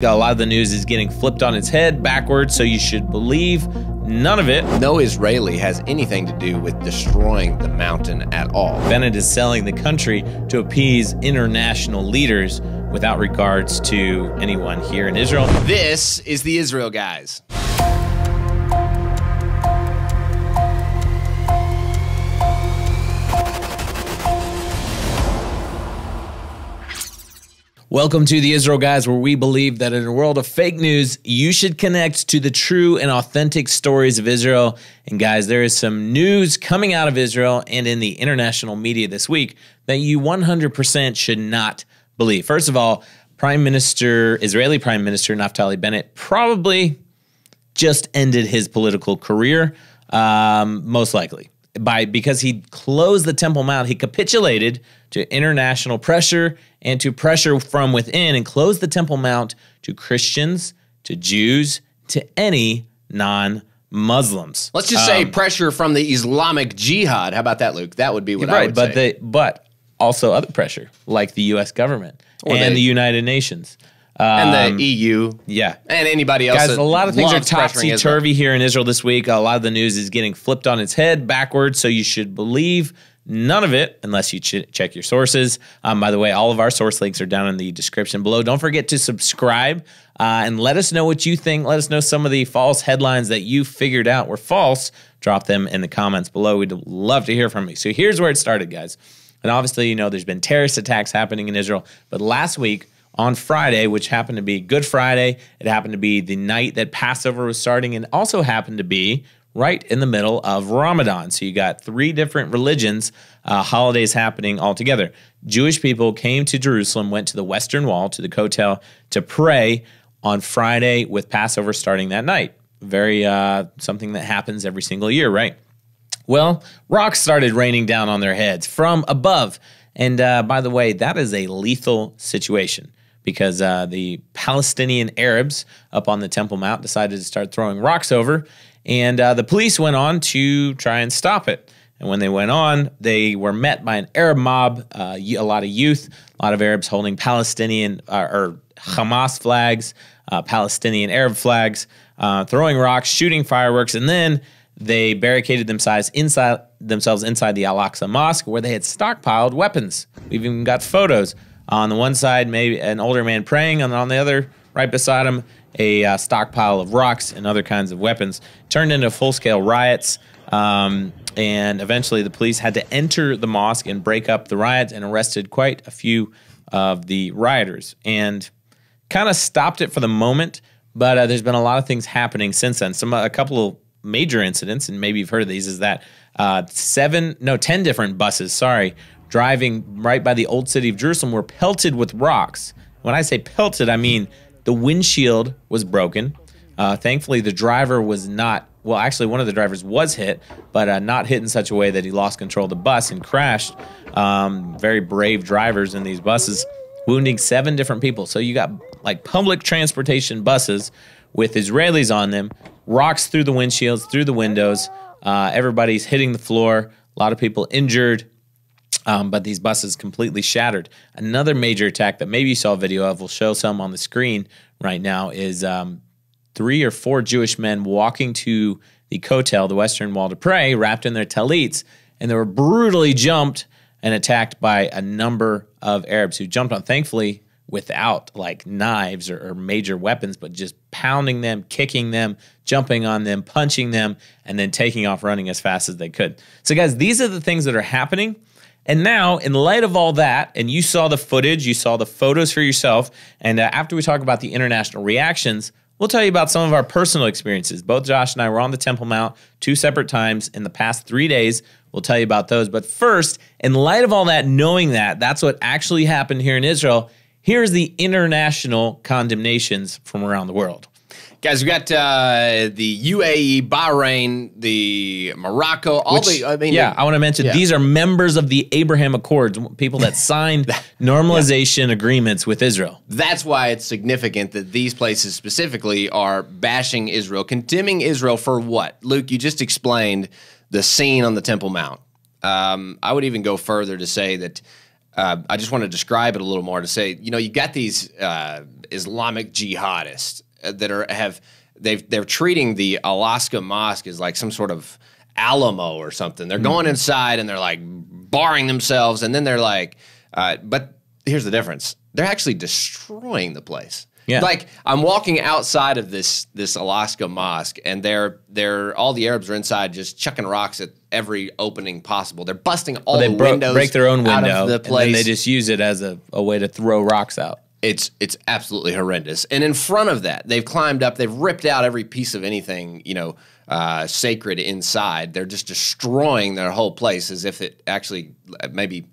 A lot of the news is getting flipped on its head backwards, so you should believe none of it. No Israeli has anything to do with destroying the mountain at all. Bennett is selling the country to appease international leaders without regards to anyone here in Israel. This is The Israel Guys. Welcome to The Israel Guys, where we believe that in a world of fake news, you should connect to the true and authentic stories of Israel. And guys, there is some news coming out of Israel and in the international media this week that you 100% should not believe. First of all, Israeli Prime Minister Naftali Bennett probably just ended his political career, most likely. Because he closed the Temple Mount, he capitulated to international pressure and to pressure from within and closed the Temple Mount to Christians, to Jews, to any non-Muslims. Let's just say pressure from the Islamic Jihad. How about that, Luke? That would be what I would say. But also other pressure, like the U.S. government and the United Nations. And the EU. Yeah. And anybody else. Guys, a lot of things are topsy-turvy here in Israel this week. A lot of the news is getting flipped on its head backwards, so you should believe none of it unless you check your sources. By the way, all of our source links are down in the description below. Don't forget to subscribe and let us know what you think. Let us know some of the false headlines that you figured out were false. Drop them in the comments below. We'd love to hear from you. So here's where it started, guys. And obviously, you know, there's been terrorist attacks happening in Israel, but last week, on Friday, which happened to be Good Friday, it happened to be the night that Passover was starting and also happened to be right in the middle of Ramadan. So you got three different religions, holidays happening all together. Jewish people came to Jerusalem, went to the Western Wall, to the Kotel, to pray on Friday with Passover starting that night. Very something that happens every single year, right? Well, rocks started raining down on their heads from above. And by the way, that is a lethal situation, because the Palestinian Arabs up on the Temple Mount decided to start throwing rocks over, and the police went on to try and stop it. And when they went on, they were met by an Arab mob, a lot of youth, a lot of Arabs holding Palestinian or Hamas flags, Palestinian Arab flags, throwing rocks, shooting fireworks, and then they barricaded themselves inside the Al-Aqsa Mosque, where they had stockpiled weapons. We've even got photos. On the one side, maybe an older man praying, and on the other, right beside him, a stockpile of rocks and other kinds of weapons. Turned into full-scale riots, and eventually the police had to enter the mosque and break up the riots and arrested quite a few of the rioters. And kind of stopped it for the moment, but there's been a lot of things happening since then. A couple of major incidents, and maybe you've heard of these, is that 10 different buses, sorry, driving right by the old city of Jerusalem were pelted with rocks. When I say pelted, I mean the windshield was broken. Thankfully, the driver was not, well, actually one of the drivers was hit, but not hit in such a way that he lost control of the bus and crashed. Very brave drivers in these buses, wounding 7 different people. So you got like public transportation buses with Israelis on them, rocks through the windshields, through the windows, everybody's hitting the floor, a lot of people injured, but these buses completely shattered. Another major attack that maybe you saw a video of, we'll show some on the screen right now, is 3 or 4 Jewish men walking to the Kotel, the Western Wall, to pray, wrapped in their tallits, and they were brutally jumped and attacked by a number of Arabs who jumped on, thankfully, without like knives or major weapons, but just pounding them, kicking them, jumping on them, punching them, and then taking off running as fast as they could. So guys, these are the things that are happening. And now, in light of all that, and you saw the footage, you saw the photos for yourself, and after we talk about the international reactions, we'll tell you about some of our personal experiences. Both Josh and I were on the Temple Mount 2 separate times in the past 3 days. We'll tell you about those. But first, in light of all that, knowing that that's what actually happened here in Israel, here's the international condemnations from around the world. Guys, we got the UAE, Bahrain, the Morocco, I want to mention, these are members of the Abraham Accords, people that signed normalization agreements with Israel. That's why it's significant that these places specifically are bashing Israel, condemning Israel for what? Luke, you just explained the scene on the Temple Mount. I would even go further to say that I just want to describe it a little more to say, you know, you got these Islamic jihadists that are they're treating the Al-Aqsa Mosque as like some sort of Alamo or something. They're going inside and they're like barring themselves, and then they're like, but here's the difference: they're actually destroying the place. Yeah. Like, I'm walking outside of this Al-Aqsa Mosque, and all the Arabs are inside just chucking rocks at every opening possible. They're busting all the windows. Break their own window out of the place. And then they just use it as a way to throw rocks out. It's absolutely horrendous. And in front of that, they've climbed up, they've ripped out every piece of anything, you know, sacred inside. They're just destroying their whole place as if it actually, maybe,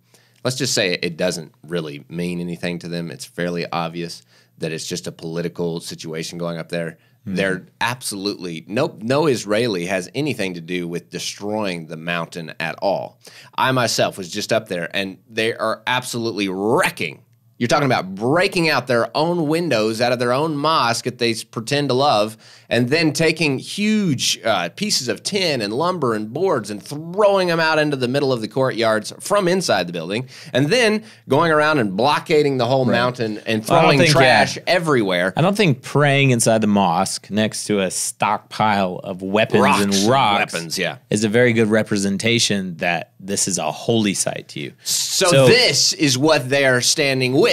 let's just say it doesn't really mean anything to them. It's fairly obvious that it's just a political situation going up there. Mm-hmm. They're absolutely, no Israeli has anything to do with destroying the mountain at all. I myself was just up there, and they are absolutely wrecking. You're talking about breaking out their own windows out of their own mosque that they pretend to love, and then taking huge pieces of tin and lumber and boards and throwing them out into the middle of the courtyards from inside the building, and then going around and blockading the whole mountain and throwing trash everywhere. I don't think praying inside the mosque next to a stockpile of weapons and rocks is a very good representation that this is a holy site to you. So this is what they are standing with.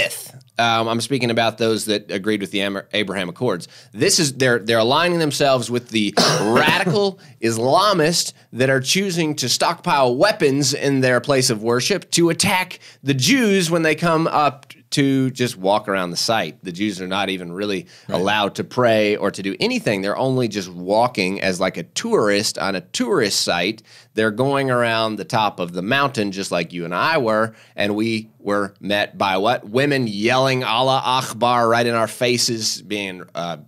I'm speaking about those that agreed with the Abraham Accords. This is they're aligning themselves with the radical Islamists that are choosing to stockpile weapons in their place of worship to attack the Jews when they come up to just walk around the site. The Jews are not even really allowed to pray or to do anything. They're only just walking as like a tourist on a tourist site. They're going around the top of the mountain just like you and I were, and we were met by what? Women yelling Allah Akbar right in our faces, being, I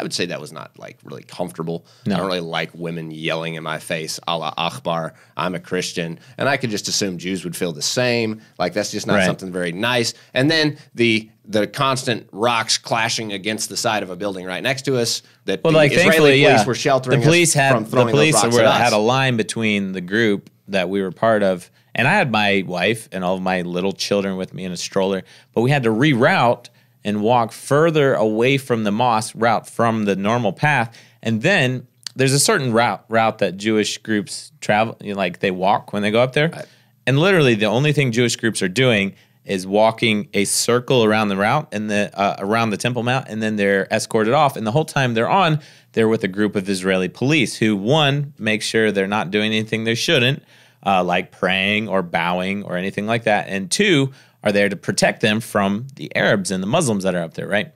would say that was not like really comfortable. No. I don't really like women yelling in my face, Allah Akbar. I'm a Christian. And I could just assume Jews would feel the same. Like, that's just not something very nice. And then the constant rocks clashing against the side of a building right next to us. That well, the like, Israeli police were sheltering us from throwing those rocks at us. The police had a line between the group that we were part of, and I had my wife and all of my little children with me in a stroller, but we had to reroute and walk further away from the mosque route from the normal path. And then there's a certain route that Jewish groups travel, you know, like they walk when they go up there. Right. And literally the only thing Jewish groups are doing is walking a circle around the route and around the Temple Mount, and then they're escorted off. And the whole time they're on, they're with a group of Israeli police who, one, make sure they're not doing anything they shouldn't, like praying or bowing or anything like that, and two, are there to protect them from the Arabs and the Muslims that are up there, right?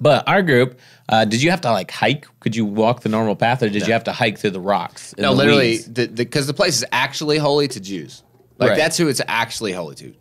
But our group, did you have to like hike? Could you walk the normal path, or did you have to hike through the rocks? No, literally, because the place is actually holy to Jews. Like, that's who it's actually holy to.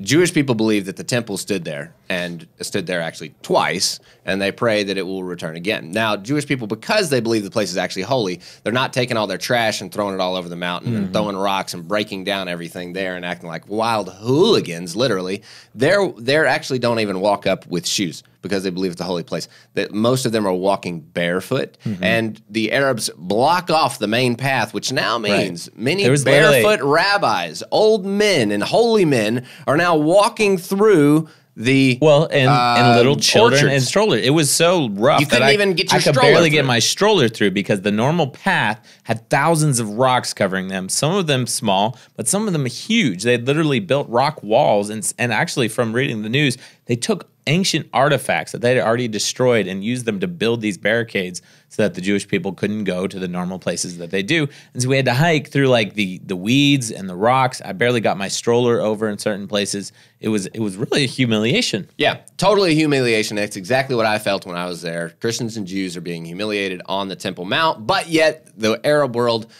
Jewish people believe that the temple stood there, and stood there actually twice, and they pray that it will return again. Now, Jewish people, because they believe the place is actually holy, they're not taking all their trash and throwing it all over the mountain and throwing rocks and breaking down everything there and acting like wild hooligans, literally. They're actually don't even walk up with shoes because they believe it's a holy place. That most of them are walking barefoot, and the Arabs block off the main path, which now means many barefoot rabbis, old men and holy men are now walking through the and little children and strollers. It was so rough you couldn't even get your stroller. I could barely get my stroller through because the normal path had thousands of rocks covering them. Some of them small, but some of them huge. They literally built rock walls, and actually, from reading the news, they took ancient artifacts that they had already destroyed and used them to build these barricades so that the Jewish people couldn't go to the normal places that they do. And so we had to hike through like the weeds and the rocks. I barely got my stroller over in certain places. It was really a humiliation. Yeah, totally a humiliation. That's exactly what I felt when I was there. Christians and Jews are being humiliated on the Temple Mount, but yet the Arab world,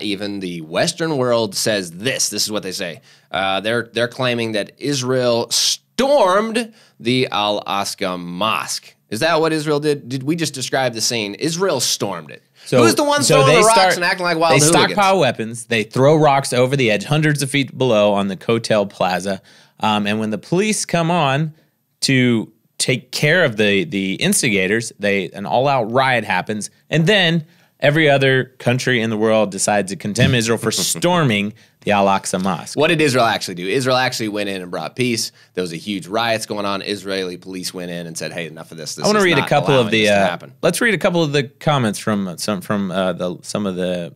even the Western world, says this. This is what they say. They're claiming that Israel stormed the Al-Aqsa Mosque. Is that what Israel did? Did we just describe the scene? Israel stormed it. So, who's the one throwing the rocks and acting like wild hooligans? They stockpile weapons. They throw rocks over the edge, hundreds of feet below on the Kotel Plaza. And when the police come on to take care of the instigators, an all-out riot happens. And then Every other country in the world decides to condemn Israel for storming the Al-Aqsa Mosque. What did Israel actually do? Israel actually went in and brought peace. There was a huge riots going on. Israeli police went in and said, "Hey, enough of this. This I want to read a couple of the. Let's read a couple of the comments from some of the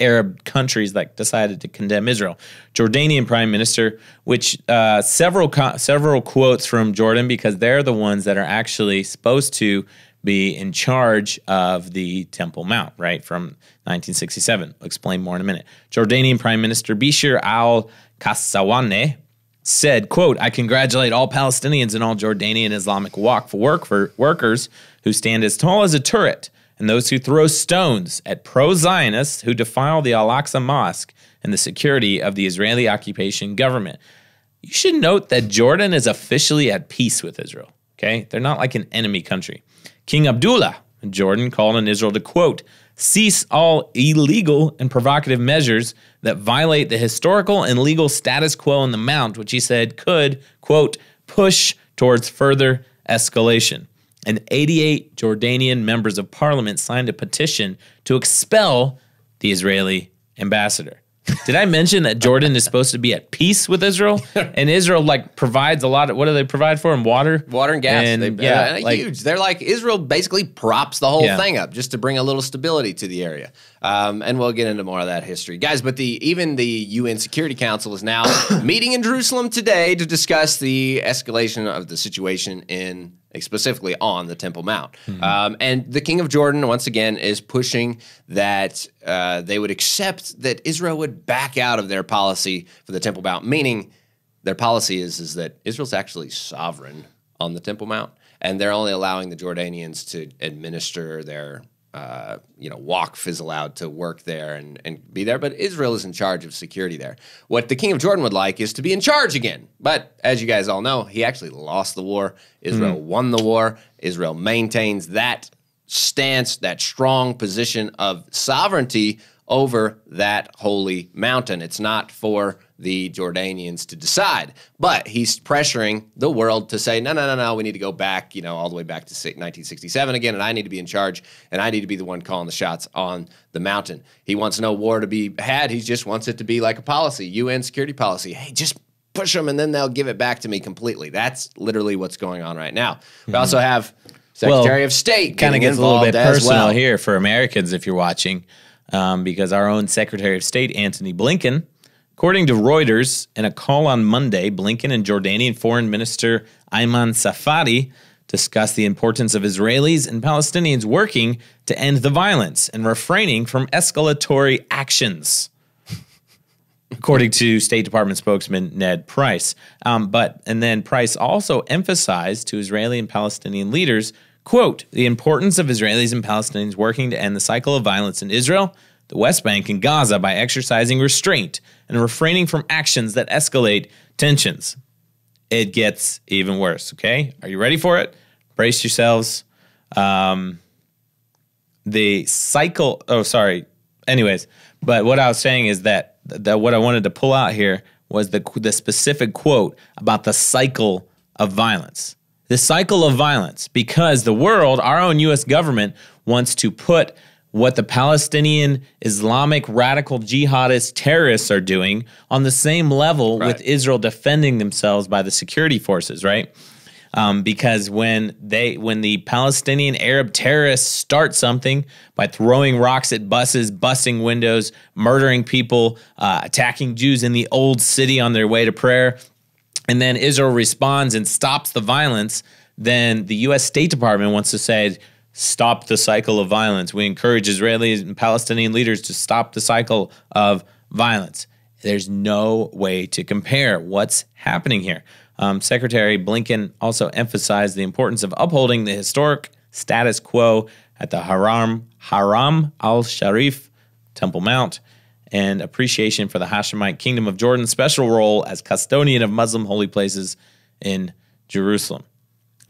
Arab countries that decided to condemn Israel. Jordanian Prime Minister, which several quotes from Jordan because they're the ones that are actually supposed to be in charge of the Temple Mount, right, from 1967. I'll explain more in a minute. Jordanian Prime Minister Bashir al-Kasawane said, quote, "I congratulate all Palestinians and all Jordanian Islamic Waqf workers who stand as tall as a turret and those who throw stones at pro-Zionists who defile the Al-Aqsa Mosque and the security of the Israeli occupation government." You should note that Jordan is officially at peace with Israel, okay? They're not like an enemy country. King Abdullah of Jordan called on Israel to, quote, "cease all illegal and provocative measures that violate the historical and legal status quo on the Mount," which he said could, quote, "push towards further escalation." And 88 Jordanian members of parliament signed a petition to expel the Israeli ambassador. Did I mention that Jordan is supposed to be at peace with Israel? And Israel, like, provides a lot of, what do they provide for them? Water? Water and gas. And, huge. They're like, Israel basically props the whole thing up just to bring a little stability to the area. And we'll get into more of that history. Guys, but even the UN Security Council is now meeting in Jerusalem today to discuss the escalation of the situation in specifically on the Temple Mount. Mm-hmm. And the King of Jordan, once again, is pushing that they would accept that Israel would back out of their policy for the Temple Mount, meaning their policy is that Israel's actually sovereign on the Temple Mount, and they're only allowing the Jordanians to administer their, Waqf is allowed to work there and be there, but Israel is in charge of security there. What the King of Jordan would like is to be in charge again. But as you guys all know, he actually lost the war. Israel won the war. Israel maintains that stance, that strong position of sovereignty over that holy mountain. It's not for the Jordanians to decide, but he's pressuring the world to say, no, no, no, no, we need to go back, all the way back to 1967 again, and I need to be in charge, and I need to be the one calling the shots on the mountain. He wants no war to be had. He just wants it to be like a policy, UN security policy. Hey, just push them, and then they'll give it back to me completely. That's literally what's going on right now. We also have Secretary of State kind of gets a little bit personal here for Americans if you're watching, because our own Secretary of State, Antony Blinken, according to Reuters, in a call on Monday, Blinken and Jordanian Foreign Minister Ayman Safadi discussed the importance of Israelis and Palestinians working to end the violence and refraining from escalatory actions, according to State Department spokesman Ned Price. And then Price also emphasized to Israeli and Palestinian leaders, quote, "the importance of Israelis and Palestinians working to end the cycle of violence in Israel, the West Bank, and Gaza by exercising restraint and refraining from actions that escalate tensions." It gets even worse, okay? Are you ready for it? Brace yourselves. Anyways, but what I was saying is that what I wanted to pull out here was the specific quote about the cycle of violence. The cycle of violence, because the world, our own U.S. government, wants to put what the Palestinian Islamic radical jihadist terrorists are doing on the same level with Israel defending themselves by the security forces, right? Because when the Palestinian Arab terrorists start something by throwing rocks at buses, busting windows, murdering people, attacking Jews in the Old City on their way to prayer, and then Israel responds and stops the violence, then the U.S. State Department wants to say, stop the cycle of violence. We encourage Israelis and Palestinian leaders to stop the cycle of violence. There's no way to compare what's happening here. Secretary Blinken also emphasized the importance of upholding the historic status quo at the Haram al-Sharif Temple Mount and appreciation for the Hashemite Kingdom of Jordan's special role as custodian of Muslim holy places in Jerusalem.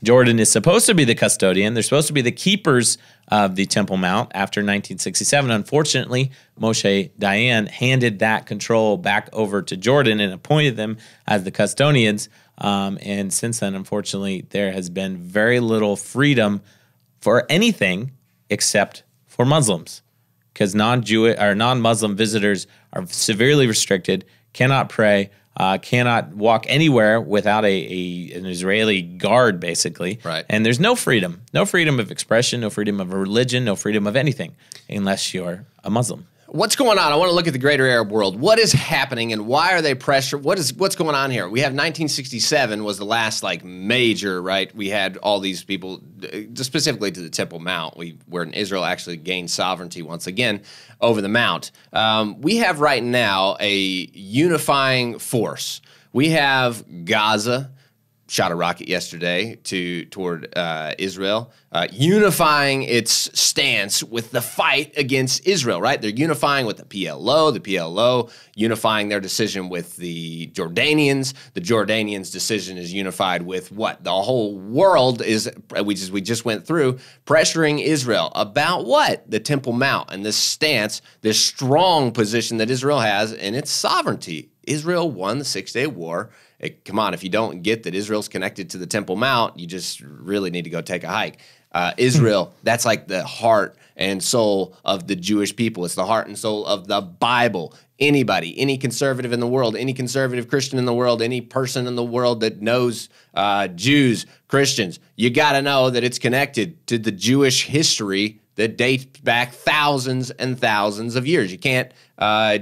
Jordan is supposed to be the custodian. They're supposed to be the keepers of the Temple Mount after 1967. Unfortunately, Moshe Dayan handed that control back over to Jordan and appointed them as the custodians. And since then, unfortunately, there has been very little freedom for anything except for Muslims. because non-Jewish or non-Muslim visitors are severely restricted, cannot pray, cannot walk anywhere without an Israeli guard, basically. Right. And there's no freedom of expression, no freedom of religion, no freedom of anything, unless you're a Muslim. What's going on? I want to look at the greater Arab world. What is happening and why are they pressured? What's going on here? We have 1967 was the last like major, right? We had all these people, specifically to the Temple Mount, where Israel actually gained sovereignty once again over the Mount. We have right now a unifying force. We have Gaza, shot a rocket yesterday toward Israel, unifying its stance with the fight against Israel, right? They're unifying with the PLO unifying their decision with the Jordanians' decision is unified with what? The whole world is, we just went through, pressuring Israel about what? The Temple Mount and this stance, this strong position that Israel has in its sovereignty. Israel won the Six-Day War. Come on, if you don't get that Israel's connected to the Temple Mount, you just really need to go take a hike. Israel, that's like the heart and soul of the Jewish people. It's the heart and soul of the Bible. Anybody, any conservative in the world, any conservative Christian in the world, any person in the world that knows Jews, Christians, you got to know that it's connected to the Jewish history that dates back thousands and thousands of years. You can't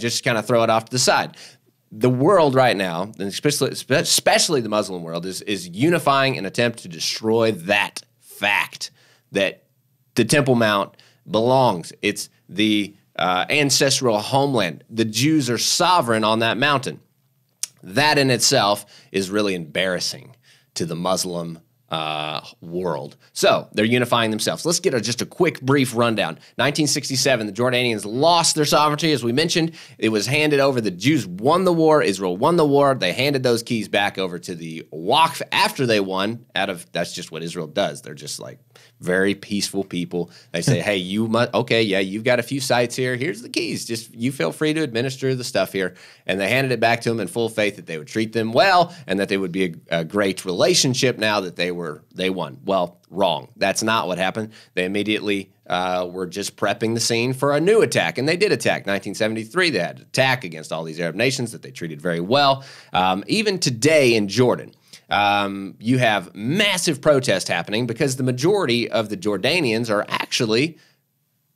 just kind of throw it off to the side. The world right now, and especially the Muslim world, is unifying an attempt to destroy that fact that the Temple Mount belongs. It's the ancestral homeland. The Jews are sovereign on that mountain. That in itself is really embarrassing to the Muslim world. So they're unifying themselves. Let's get just a quick, brief rundown. 1967, the Jordanians lost their sovereignty, as we mentioned. It was handed over. The Jews won the war. Israel won the war. They handed those keys back over to the Waqf after they won. That's just what Israel does. They're just like very peaceful people. They say, hey, you must, okay, yeah, you've got a few sites here. Here's the keys. Just you feel free to administer the stuff here. And they handed it back to them in full faith that they would treat them well and that they would be a great relationship now that they won. Well, wrong. That's not what happened. They immediately were just prepping the scene for a new attack, and they did attack. 1973, they had an attack against all these Arab nations that they treated very well. Even today in Jordan, you have massive protests happening because the majority of the Jordanians are actually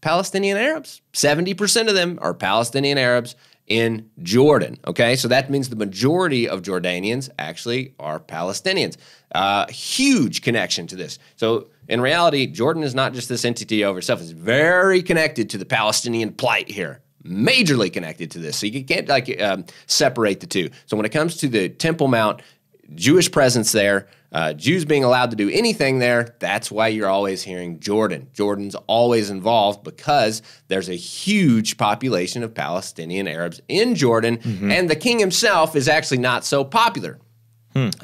Palestinian Arabs. 70% of them are Palestinian Arabs in Jordan, okay? So that means the majority of Jordanians actually are Palestinians. Huge connection to this. So in reality, Jordan is not just this entity over itself. It's very connected to the Palestinian plight here, majorly connected to this. So you can't like separate the two. So when it comes to the Temple Mount, Jewish presence there, Jews being allowed to do anything there, that's why you're always hearing Jordan. Jordan's always involved because there's a huge population of Palestinian Arabs in Jordan, and the king himself is actually not so popular.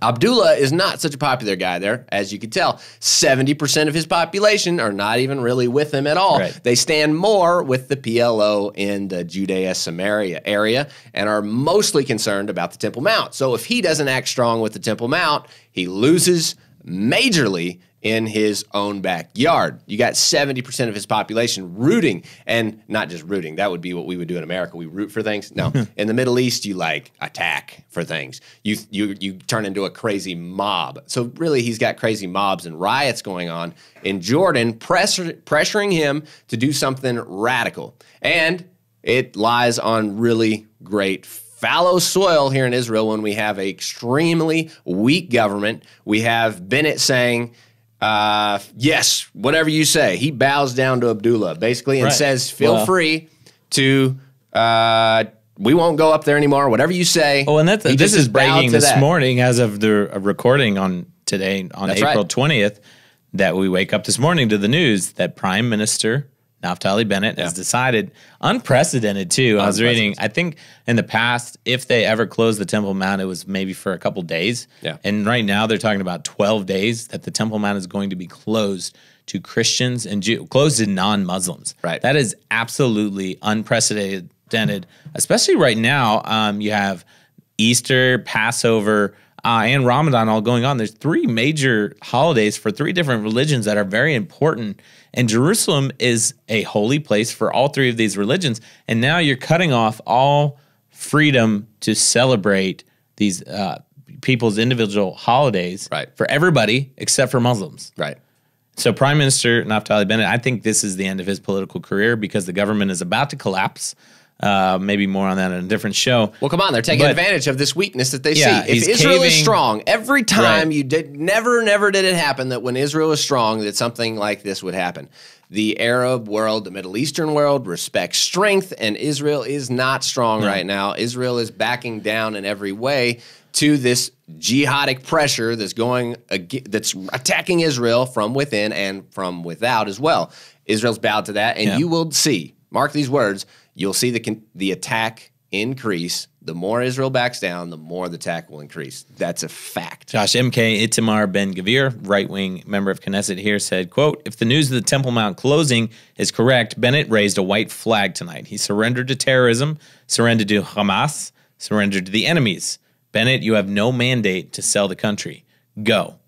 Abdullah is not such a popular guy there, as you can tell. 70% of his population are not even really with him at all. Right. They stand more with the PLO in the Judea-Samaria area and are mostly concerned about the Temple Mount. So if he doesn't act strong with the Temple Mount, he loses majorly in his own backyard. You got 70% of his population rooting, and not just rooting, that would be what we would do in America. We root for things. No, in the Middle East, you like attack for things. You turn into a crazy mob. So really he's got crazy mobs and riots going on in Jordan, pressuring him to do something radical. And it lies on really great fallow soil here in Israel when we have an extremely weak government. We have Bennett saying, yes, whatever you say. He bows down to Abdullah, basically, and says, feel free to, we won't go up there anymore, whatever you say. Oh, and that's, this is breaking this morning as of the recording on today, on April 20th, that we wake up this morning to the news that Prime Minister Naftali Bennett has decided, unprecedented too. I was reading, I think in the past, if they ever closed the Temple Mount, it was maybe for a couple days. Yeah. And right now they're talking about 12 days that the Temple Mount is going to be closed to Christians and Jews, closed to non-Muslims. Right. That is absolutely unprecedented, especially right now. You have Easter, Passover, and Ramadan all going on. There's three major holidays for three different religions that are very important. And Jerusalem is a holy place for all three of these religions. And now you're cutting off all freedom to celebrate these people's individual holidays for everybody except for Muslims. Right. So Prime Minister Naftali Bennett, I think this is the end of his political career because the government is about to collapse. Maybe more on that in a different show. Well, come on, they're taking advantage of this weakness that they see. If Israel is strong, every time you did, never did it happen that when Israel is strong, that something like this would happen. The Arab world, the Middle Eastern world respects strength, and Israel is not strong right now. Israel is backing down in every way to this jihadic pressure that's going, that's attacking Israel from within and from without as well. Israel's bowed to that, and you will see, mark these words, you'll see the attack increase. The more Israel backs down, the more the attack will increase. That's a fact. Josh MK, Itamar Ben-Gvir, right-wing member of Knesset here, said, quote, if the news of the Temple Mount closing is correct, Bennett raised a white flag tonight. He surrendered to terrorism, surrendered to Hamas, surrendered to the enemies. Bennett, you have no mandate to sell the country. Go.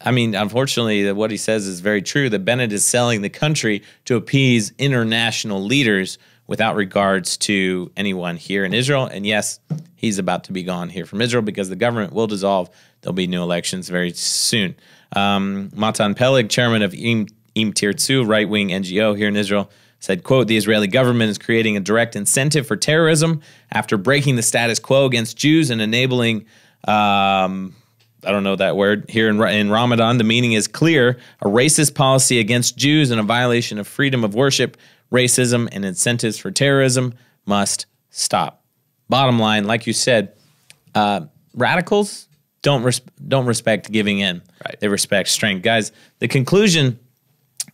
I mean, unfortunately, what he says is very true, that Bennett is selling the country to appease international leaders without regards to anyone here in Israel. And yes, he's about to be gone here from Israel because the government will dissolve. There'll be new elections very soon. Matan Peleg, chairman of Im Tirtzu, right-wing NGO here in Israel, said, quote, the Israeli government is creating a direct incentive for terrorism after breaking the status quo against Jews and enabling... I don't know that word here in Ramadan. The meaning is clear, a racist policy against Jews and a violation of freedom of worship, racism and incentives for terrorism must stop. Bottom line, like you said, radicals don't respect giving in. Right. They respect strength. Guys, the conclusion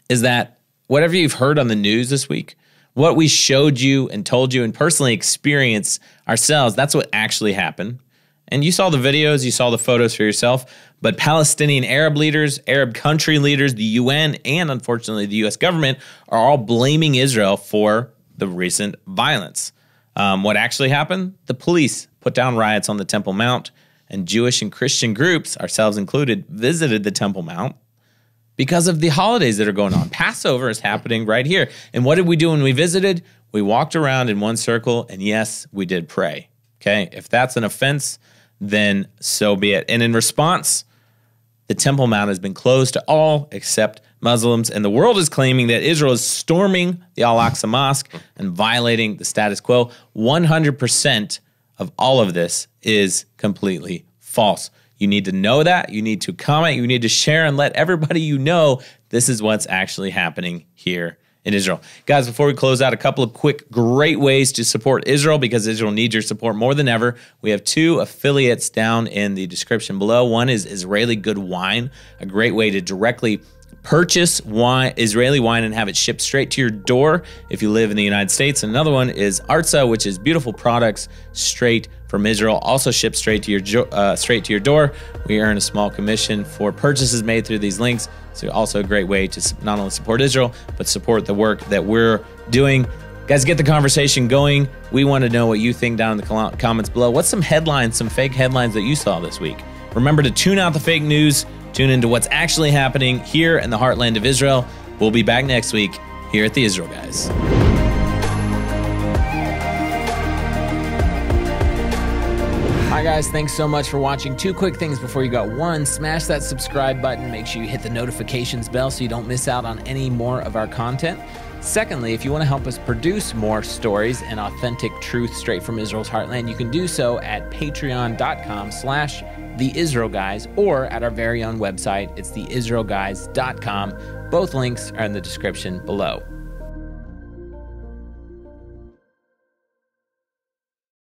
is that whatever you've heard on the news this week, what we showed you and told you and personally experienced ourselves, that's what actually happened. And you saw the videos, you saw the photos for yourself, but Palestinian Arab leaders, Arab country leaders, the UN, and unfortunately the US government are all blaming Israel for the recent violence. What actually happened? The police put down riots on the Temple Mount, and Jewish and Christian groups, ourselves included, visited the Temple Mount because of the holidays that are going on. Passover is happening right here. And what did we do when we visited? We walked around in one circle, and yes, we did pray. Okay, if that's an offense, then so be it. And in response, the Temple Mount has been closed to all except Muslims, and the world is claiming that Israel is storming the Al-Aqsa Mosque and violating the status quo. 100% of all of this is completely false. You need to know that. You need to comment. You need to share and let everybody you know this is what's actually happening here in Israel. Guys, before we close out, a couple of quick, great ways to support Israel because Israel needs your support more than ever. We have two affiliates down in the description below. One is Israeli Good Wine, a great way to directly purchase wine, Israeli wine, and have it shipped straight to your door if you live in the United States. Another one is Artsa, which is beautiful products straight from Israel, also shipped straight to your door. We earn a small commission for purchases made through these links. So also a great way to not only support Israel, but support the work that we're doing. Guys, get the conversation going. We want to know what you think down in the comments below. What's some headlines, some fake headlines that you saw this week? Remember to tune out the fake news, tune into what's actually happening here in the heartland of Israel. We'll be back next week here at The Israel Guys. Hi guys, thanks so much for watching. Two quick things before you go. One, smash that subscribe button. Make sure you hit the notifications bell so you don't miss out on any more of our content. Secondly, if you want to help us produce more stories and authentic truth straight from Israel's heartland, you can do so at patreon.com/theisraelguys or at our very own website. It's theisraelguys.com. Both links are in the description below.